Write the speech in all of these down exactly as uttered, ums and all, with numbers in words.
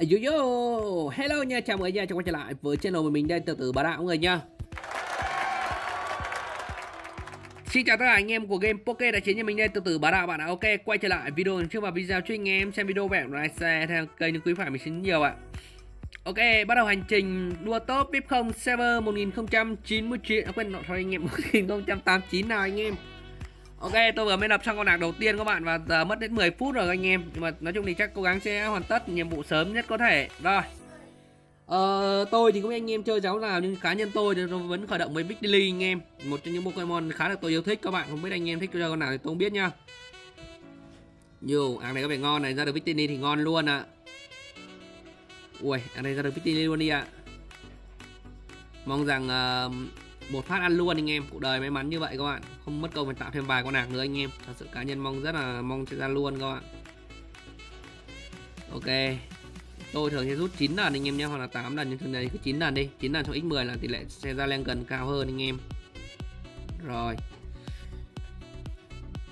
Yo yo, hello nha, chào mọi người nha, chào quay trở lại với channel của mình đây, Từ Từ Bá Đạo mọi người nha. Xin chào tất cả anh em của game Poke Đại Chiến nhà mình đây, Từ Từ Bá Đạo bạn ạ. Ok, quay trở lại video trước và video cho anh em xem video bạn like share theo kênh những quý phải mình xin nhiều ạ. Ok, bắt đầu hành trình đua top vê i pê không server một nghìn không trăm chín mươi chín, à, quên thôi anh em một nghìn không trăm tám mươi chín nào anh em. Ok, tôi vừa mới lập xong con lạc đầu tiên các bạn và giờ mất đến mười phút rồi anh em. Nhưng mà nói chung thì chắc cố gắng sẽ hoàn tất nhiệm vụ sớm nhất có thể. Rồi ờ, tôi thì cũng anh em chơi giáo nào nhưng cá nhân tôi thì tôi vẫn khởi động với Victini anh em. Một trong những Pokemon khá là tôi yêu thích các bạn. Không biết anh em thích chơi con nào thì tôi không biết nha. Nhiều, ăn này có vẻ ngon này, ra được Victini thì ngon luôn ạ. À. Ui, ăn này ra được Victini luôn đi ạ. À. Mong rằng... Uh... một phát ăn luôn anh em, cuộc đời may mắn như vậy các bạn, không mất công phải tạo thêm vài con hạc nữa anh em. Thật sự cá nhân mong rất là mong sẽ ra luôn các bạn. Ok, tôi thường sẽ rút chín lần anh em nhé, hoặc là tám lần, nhưng thường này cứ chín lần đi, chín lần cho nhân mười là tỷ lệ sẽ ra lên gần cao hơn anh em. Rồi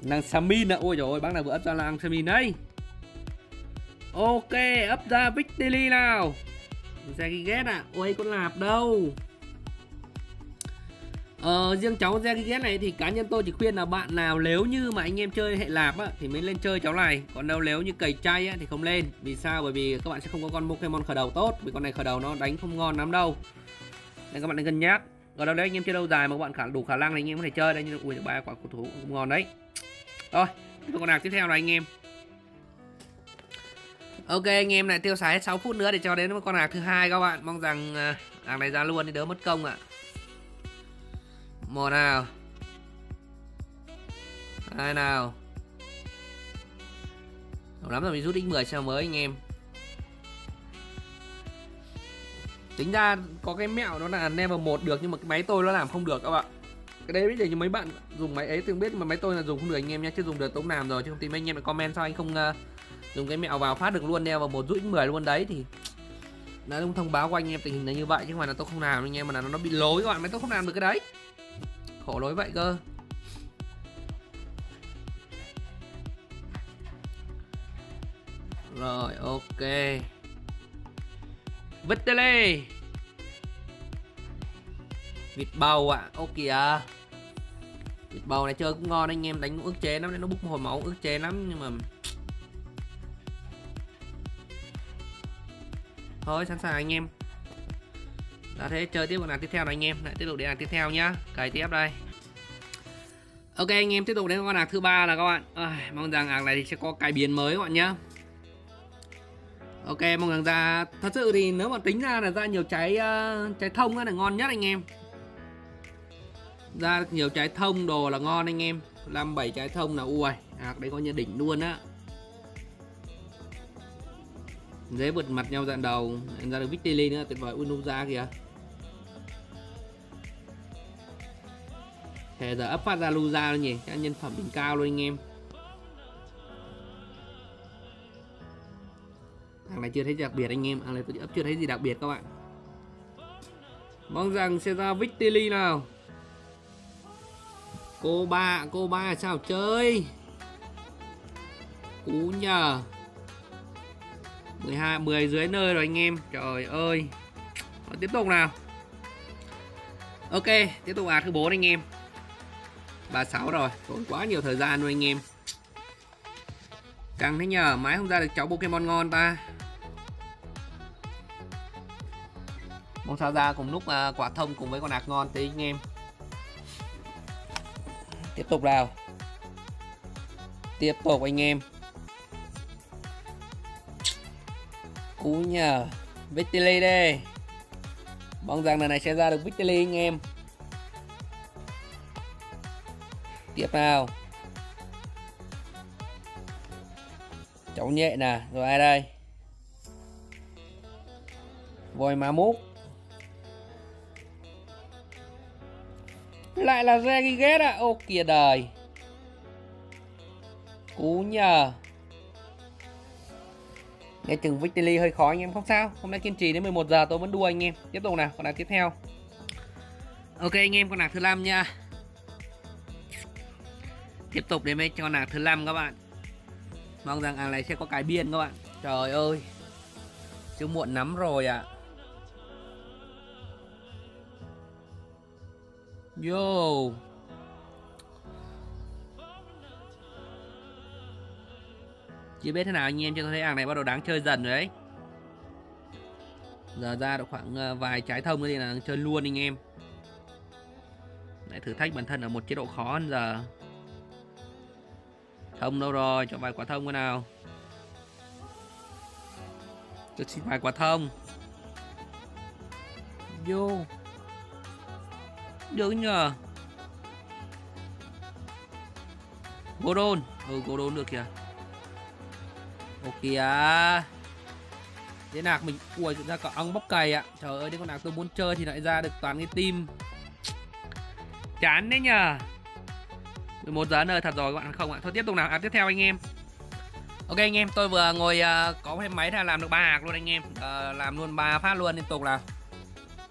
năng Samin ạ, ôi trời ơi bác nào vừa ấp ra là ăn Samin đấy. Ok, ấp ra Victini nào, Zagiget ạ, ôi con lạp đâu. Ờ, riêng cháu Zagiget này thì cá nhân tôi chỉ khuyên là bạn nào nếu như mà anh em chơi hệ lạp á, thì mới lên chơi cháu này. Còn đâu nếu như cầy chay á, thì không lên. Vì sao? Bởi vì các bạn sẽ không có con Pokemon khởi đầu tốt. Vì con này khởi đầu nó đánh không ngon lắm đâu. Nên các bạn nên cân nhắc. Còn đâu nếu anh em chơi lâu dài mà các bạn khả, đủ khả năng thì anh em có thể chơi. Đây nhưng ui ba quả cầu thủ cũng ngon đấy. Rồi, con nào tiếp theo này anh em. Ok anh em này tiêu xài sáu phút nữa để cho đến con nào thứ hai các bạn. Mong rằng hàng này ra luôn thì đỡ mất công ạ. À. Một nào, hai nào, đủ lắm rồi mình rút nhân mười sao mới anh em. Tính ra có cái mẹo đó là level một được nhưng mà cái máy tôi nó làm không được các bạn. Cái đấy biết để cho mấy bạn dùng máy ấy tôi biết mà máy tôi là dùng không được anh em nhé, chứ dùng được tôi cũng làm rồi chứ không tìm anh em lại comment sao anh không uh, dùng cái mẹo vào phát được luôn level một rút nhân mười luôn đấy thì. Nó không thông báo của anh em tình hình là như vậy chứ mà là tôi không làm anh em mà là nó bị lỗi các bạn, máy tôi không làm được cái đấy. Khổ lối vậy cơ. Rồi ok Victini, vịt bầu ạ, à. Ô kìa vịt bầu này chơi cũng ngon anh em, đánh cũng ức chế lắm nên nó bốc hồi máu ức chế lắm nhưng mà thôi sẵn sàng anh em. Đã thế chơi tiếp con nàng tiếp theo này anh em, lại tiếp tục đến nàng tiếp theo nhá, cài tiếp đây. Ok anh em tiếp tục đến con nàng thứ ba là các bạn. À, mong rằng nàng này thì sẽ có cải biến mới các bạn nhá. Ok mong rằng ra thật sự thì nếu mà tính ra là ra nhiều trái uh, trái thông á là ngon nhất anh em. Ra nhiều trái thông đồ là ngon anh em, năm bảy trái thông là ui, à đấy có như đỉnh luôn á. Dễ vượt mặt nhau dạn đầu, em ra được Victini nữa, tuyệt vời Unuza kìa. Thế giờ ấp phát ra Luza luôn nhỉ, các nhân phẩm đỉnh cao luôn anh em. Thằng này chưa thấy gì đặc biệt anh em, thằng này tôi ấp chưa thấy gì đặc biệt các bạn. Mong rằng sẽ ra Victini nào. Cô ba, cô ba sao chơi? Cú nhờ mười hai, mười dưới nơi rồi anh em. Trời ơi. Rồi, tiếp tục nào. Ok, tiếp tục à thứ bốn anh em. ba sáu rồi, tốn quá nhiều thời gian rồi anh em. Căng thế nhờ, mãi không ra được cháu Pokemon ngon ta. Mong sao ra cùng lúc uh, quả thông cùng với con hạc ngon tí anh em. Tiếp tục nào. Tiếp tục anh em. Cú nhờ Victini đây. Mong rằng lần này sẽ ra được Victini anh em. Tiếp nào. Cháu nhẹ nè. Rồi ai đây? Voi má múc. Lại là Zagiget ạ. Ô kìa đời. Cú nhờ. Nghe chừng Victini hơi khó anh em, không sao. Hôm nay kiên trì đến mười một giờ tôi vẫn đua anh em. Tiếp tục nào, con nàng tiếp theo. Ok anh em, con nàng thứ năm nha. Tiếp tục đến với con nàng thứ năm các bạn. Mong rằng hàng này sẽ có cái biên các bạn. Trời ơi. chứ muộn lắm rồi ạ. À. Yo. Chưa biết thế nào anh em, cho tôi thấy hàng này bắt đầu đáng chơi dần rồi đấy. Giờ ra được khoảng vài trái thông nữa thì là chơi luôn anh em. Để thử thách bản thân ở một chế độ khó hơn giờ. Thông đâu rồi, cho vài quả thông cái nào. Tôi xin vài quả thông. Vô. Được nhờ. Godon. Ừ, Godon được kìa. Ok kìa. Thế nạc mình. Ui, ra có ong bóc cày ạ. Trời ơi, đến con nào tôi muốn chơi thì lại ra được toàn cái team. Chán đấy nhờ. Mười một giờ nơi thật rồi các bạn không ạ. Thôi tiếp tục nào, à, tiếp theo anh em. Ok anh em, tôi vừa ngồi uh, có thêm máy là làm được ba hạc luôn anh em. uh, Làm luôn ba phát luôn liên tục là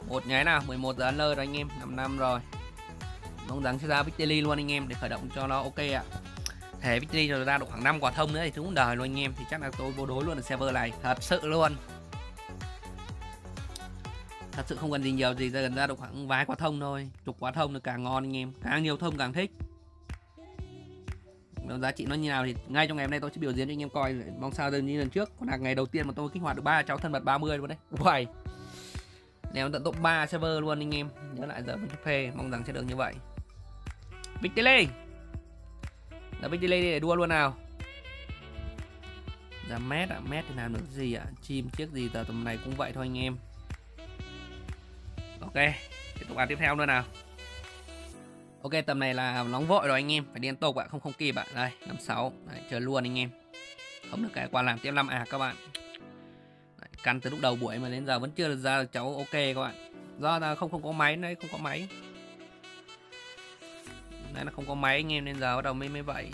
một nháy nào. Mười một giờ nơi rồi anh em, năm năm rồi. Mong rằng sẽ ra Victini luôn anh em để khởi động cho nó ok ạ. Thế Victini rồi ra được khoảng năm quả thông nữa thì chúng đời luôn anh em. Thì chắc là tôi vô đối luôn ở server này. Thật sự luôn. Thật sự không cần gì nhiều gì, gần ra được khoảng vài quả thông thôi. Chục quả thông được càng ngon anh em. Càng nhiều thông càng thích. Giá trị nó như nào thì ngay trong ngày hôm nay tôi sẽ biểu diễn cho anh em coi. Mong sao dần như lần trước. Còn là ngày đầu tiên mà tôi kích hoạt được ba cháu thân mật ba mươi luôn đấy. Uầy. Ném tận top ba server luôn anh em. Nhớ lại giờ mình phê. Mong rằng sẽ được như vậy. Victini. Giờ Victini để đua luôn nào. Giờ mét ạ. À, mét thì làm được gì ạ. À? Chim chiếc gì giờ tầm này cũng vậy thôi anh em. Ok. Tiếp tục ăn tiếp theo nữa nào. Ok, tầm này là nóng vội rồi anh em, phải liên tục ạ, không không kịp ạ. Đây, năm sáu, đấy, chơi luôn anh em. Không được cái qua làm tiếp năm à các bạn. Đấy, căn từ lúc đầu buổi mà đến giờ vẫn chưa được ra được cháu ok các bạn. Do là không không có máy đấy, không có máy. Đấy là không có máy anh em nên giờ bắt đầu mới mới vậy.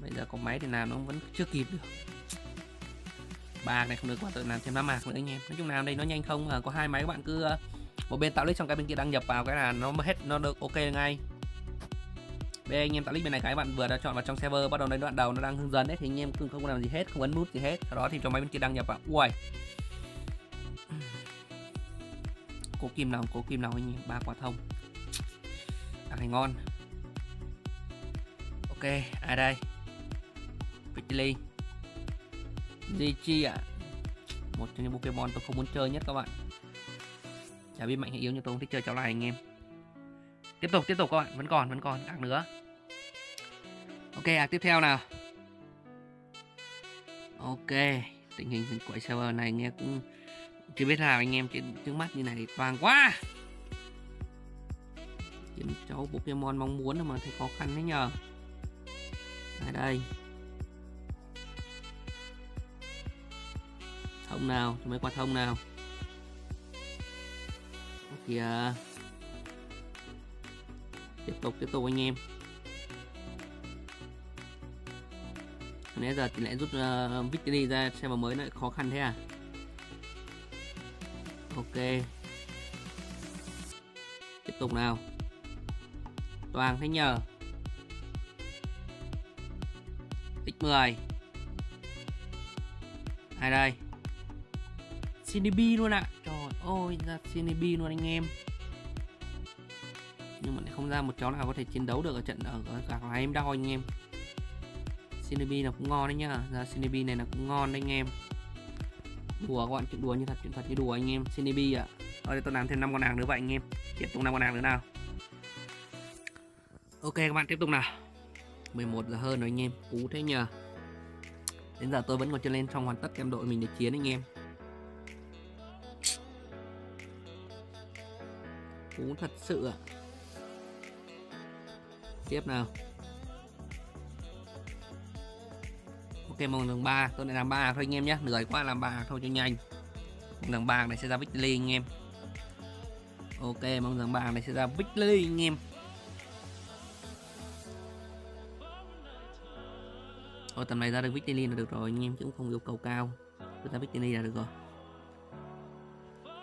Bây giờ có máy thì làm nó vẫn chưa kịp được. Ba này không được, bạn tự làm thêm năm mạc nữa anh em. Nói chung là đây nó nhanh không, có hai máy các bạn cứ một bên tạo list trong cái bên kia đăng nhập vào cái là nó hết, nó được ok ngay. Bây anh em tạo list bên này cái bạn vừa đã chọn vào trong server, bắt đầu đến đoạn đầu nó đang hướng dẫn đấy thì anh em cứ không làm gì hết, không ấn nút gì hết. Sau đó thì cho máy bên kia đăng nhập vào. Ui. Cố kim nào, cố kim nào anh em, ba quả thông. Ăn này ngon. Ok, ai đây? Victini. giê giê ạ. À. Một trong những Pokemon tôi không muốn chơi nhất các bạn. Chả biết mạnh hay yếu nhưng tôi không thích chơi cháu này anh em. Tiếp tục, tiếp tục các bạn, vẫn còn, vẫn còn ạc nữa. Ok, ạc tiếp theo nào. Ok, tình hình của server này nghe cũng chưa biết làm anh em, chứ trước mắt như này thì toàn quá. Kiếm cháu Pokemon mong muốn mà thấy khó khăn đấy nhờ. Ở đây. Thông nào, cho mấy quả thông nào. Kìa. Tiếp tục, tiếp tục anh em. Nãy giờ thì lại rút uh, Victini ra xem vào mới lại khó khăn thế à. Ok. Tiếp tục nào. Toàn thế nhờ. X mười. Ai đây? xê đê bê luôn ạ. À. Trời ơi, ra xê đê bê luôn anh em. Nhưng mà lại không ra một cháu nào có thể chiến đấu được ở trận ở cả hai em đau anh em. xê đê bê là cũng ngon đấy nhá. Ra xê đê bê này là cũng ngon đấy anh em. Đùa các bạn, chuyện đùa như thật, chuyện thật như đùa anh em. xê đê bê ạ. Thôi tôi làm thêm năm con nàng nữa vậy anh em. Tiếp tục năm con nàng nữa nào. Ok các bạn tiếp tục nào. mười một giờ hơn rồi anh em. Cú thế nhờ. Đến giờ tôi vẫn còn chưa lên trong hoàn tất kem đội mình để chiến anh em. Cú thật sự ạ. Tiếp nào. Ok, mong lần ba. Tôi lại làm ba thôi anh em nhé. Lười quá làm ba thôi cho nhanh. Mong lần ba này sẽ ra Victini anh em. Ok, mong lần ba này sẽ ra Victini anh em. Thôi tầm này ra được Victini là được rồi anh em, chứ cũng không yêu cầu cao. Tôi ra Victini là được rồi.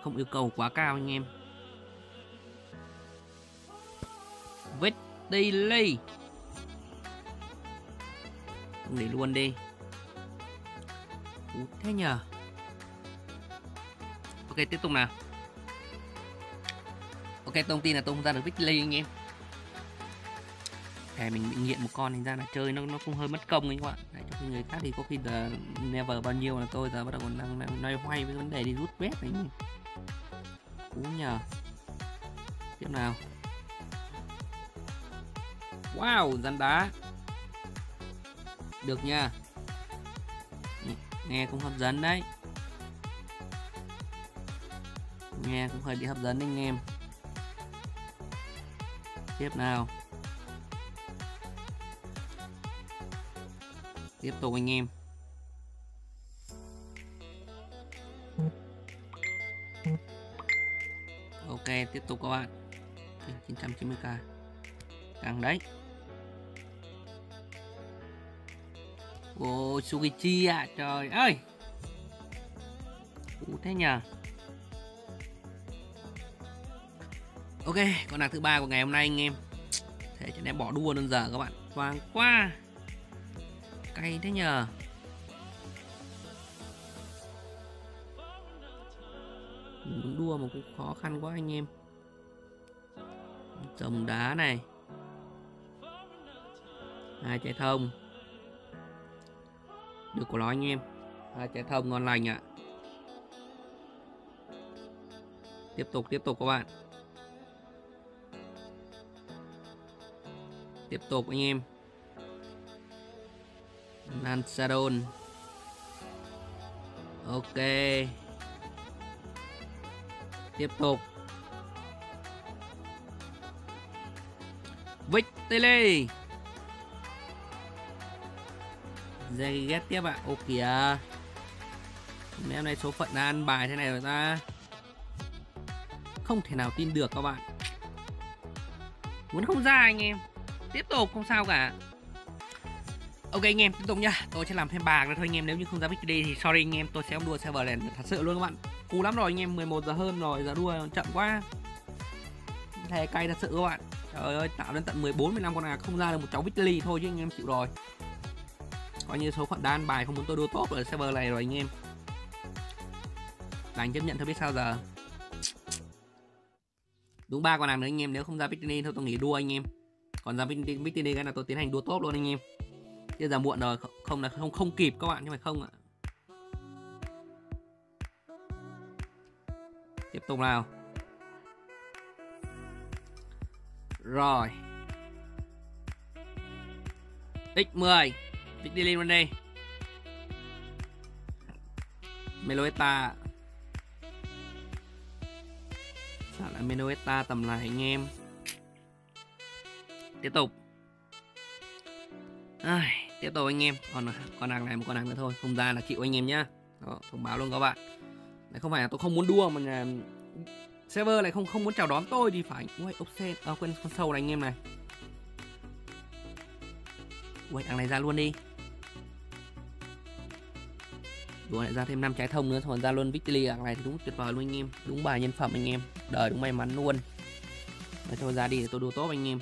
Không yêu cầu quá cao anh em. Victini. Không gì luôn đi. Ủa, thế nhờ. Ok, tiếp tục nào. Ok, thông tin là tôi không ra được Victini anh em. Thẻ mình bị nghiện một con thành ra là chơi nó nó cũng hơi mất công anh các bạn. Đấy, cho người khác thì có khi là never bao nhiêu là tôi giờ bắt đầu còn đang loay hoay với vấn đề đi rút vét đấy. Cú nhờ. Tiếp nào. Wow, rắn đá. Được nha. Nghe cũng hấp dẫn đấy. Nghe cũng hơi bị hấp dẫn đấy anh em. Tiếp nào. Tiếp tục anh em. Ok, tiếp tục các bạn. Chín trăm chín mươi k. Càng đấy. Ồ, Sugichi ạ, à, trời ơi. Ủa thế nhờ. Ok, con nàng thứ ba của ngày hôm nay anh em. Thế cho nên bỏ đua đơn giờ các bạn. Vàng quá. Cay thế nhờ. Muốn đua mà cũng khó khăn quá anh em. Trồng đá này. Hai trái thông. Được của nó anh em. Hai trái thông ngon lành ạ. À. Tiếp tục, tiếp tục các bạn. Tiếp tục anh em. Lansadon. Ok. Tiếp tục. Victini. Dây ghét tiếp ạ. Ô kìa. Mấy hôm nay số phận đã ăn bài thế này rồi ta. Không thể nào tin được các bạn. Muốn không ra anh em. Tiếp tục không sao cả. Ok anh em tiếp tục nha. Tôi sẽ làm thêm bạc nữa thôi anh em. Nếu như không ra Victini thì sorry anh em. Tôi sẽ không đua server này thật sự luôn các bạn. Cú lắm rồi anh em. mười một giờ hơn rồi. Giờ đua chậm quá. Thề cay thật sự các bạn. Trời ơi tạo đến tận mười bốn mười lăm con à. Không ra được một cháu Victini thôi chứ anh em chịu rồi. Coi như số phận đan bài không muốn tôi đua tốt ở server này rồi anh em. Đành chấp nhận thôi biết sao giờ. Đúng ba con làm nữa anh em. Nếu không ra Victini thôi tôi nghỉ đua anh em. Còn ra Victini cái là tôi tiến hành đua tốt luôn anh em. Chứ giờ muộn rồi không là không không kịp các bạn chứ phải không ạ. Tiếp tục nào. Rồi. X mười. Victini luôn đây. Meloetta. Sao lại Meloetta tầm này anh em. Tiếp tục. À, tiếp tục anh em. Còn con hàng này một con hàng nữa thôi. Không ra là chịu anh em nhá. Đó, thông báo luôn các bạn. Đấy, không phải là tôi không muốn đua mà là server này không không muốn chào đón tôi thì phải. Ui, offset, à, quên con sâu này anh em này. Ui, hàng này ra luôn đi. Đùa lại ra thêm năm trái thông nữa thôi ra luôn Victini hàng này thì đúng tuyệt vời luôn anh em. Đúng bài nhân phẩm anh em. Đời đúng may mắn luôn. Để cho ra đi để tôi đua tốt anh em.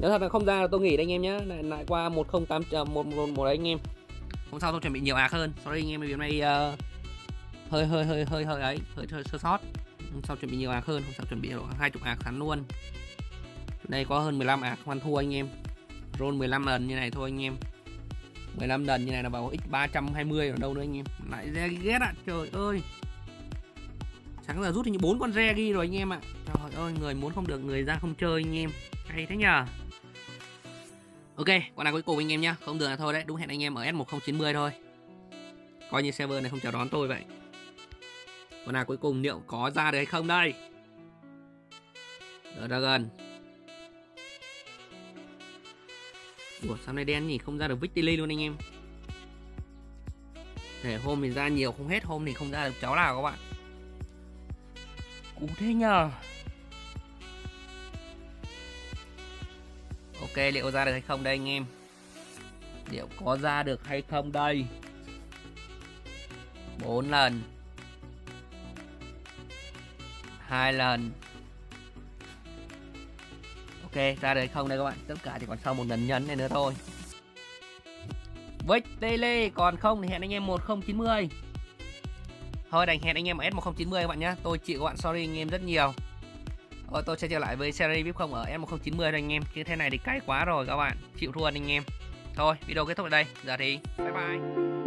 Nếu thật là không ra là tôi nghỉ đây anh em nhé. Lại, lại qua một không tám một một đấy anh em. Hôm sau tôi chuẩn bị nhiều ạc hơn. Sorry anh em vì hôm nay uh, hơi hơi hơi hơi hơi ấy, hơi, hơi sơ sót. Hôm sau chuẩn bị nhiều ạc hơn, hôm sau chuẩn bị hai chục ạc thắng luôn. Đây có hơn mười lăm ạc không ăn thua anh em. Roll mười lăm lần như này thôi anh em. mười lăm lần như này là vào x ba trăm hai mươi ở đâu nữa anh em. Lại re ghét ạ, à. Trời ơi. Sáng giờ rút thì như bốn con re ghi rồi anh em ạ. À. Trời ơi, người muốn không được người ra không chơi anh em. Hay thế nhờ. Ok, con nào cuối cùng anh em nhá. Không được là thôi đấy, đúng hẹn anh em ở S một không chín không thôi. Coi như server này không chào đón tôi vậy. Con nào cuối cùng liệu có ra được hay không đây? Rồi ra gần. Ủa sao này đen nhỉ, không ra được Victini luôn anh em. Thể hôm thì ra nhiều không hết, hôm thì không ra được cháu nào các bạn. Cũng thế nhờ. Ok, liệu ra được hay không đây anh em? Liệu có ra được hay không đây? bốn lần. hai lần. Ok, ra được hay không đây các bạn? Tất cả chỉ còn sau một lần nhấn này nữa thôi. Vic Tele, còn không thì hẹn anh em một không chín không. Thôi đành hẹn anh em ở S một không chín không các bạn nhé. Tôi chịu các bạn sorry anh em rất nhiều. Rồi, tôi sẽ trở lại với series vê i pê không ở S một không chín không anh em. Chứ thế này thì cay quá rồi các bạn. Chịu thua anh em. Thôi video kết thúc ở đây. Giờ thì bye bye.